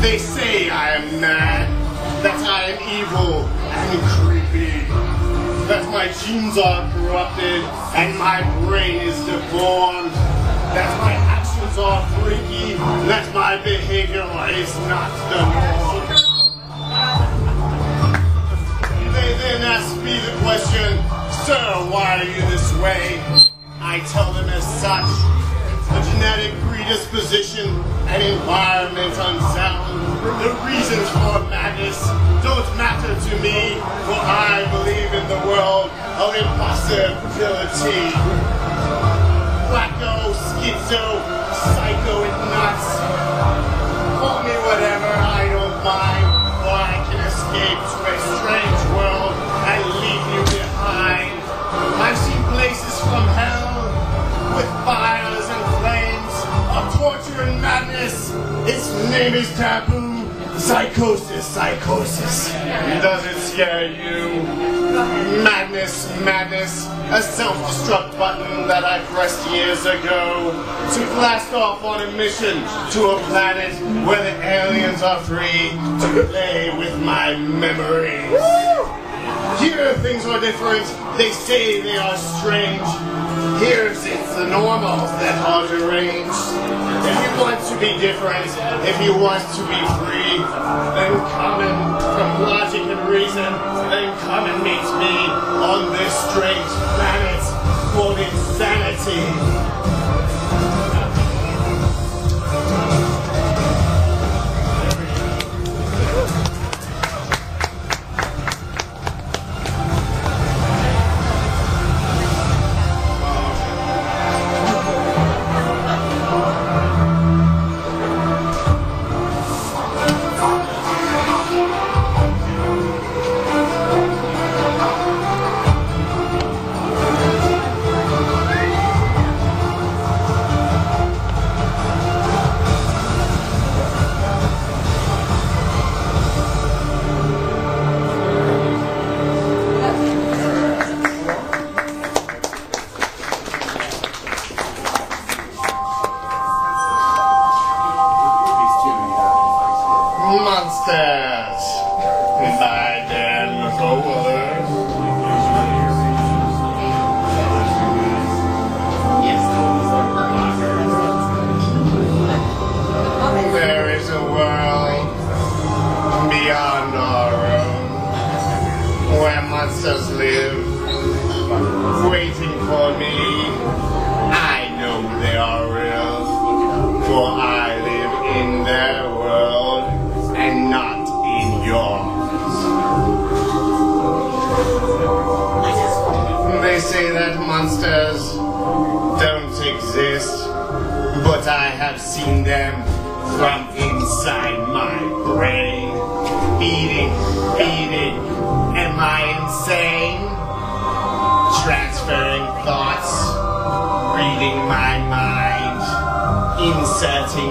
They say I am mad, that I am evil and creepy, that my genes are corrupted and my brain is deformed, that my actions are freaky, that my behavior is not the norm. They then ask me the question, sir, why are you this way? I tell them as such. A genetic predisposition and environment unsound. The reasons for madness don't matter to me, for I believe in the world of impossibility. Wacko, schizo, psycho, and nuts. Call me whatever, I don't mind, for I can escape to a strange world and leave you behind. I've seen places from hell with fires and flames of torture and madness. Its name is taboo. Psychosis, psychosis. Does it scare you? Madness, madness. A self-destruct button that I pressed years ago to blast off on a mission to a planet where the aliens are free to play with my memories. Here things are different. They say they are strange. Here, it's the normals that are deranged. If you want to be different, if you want to be free, then come in from logic and reason, then come and meet me on this strange planet called insanity. Thoughts, reading my mind, inserting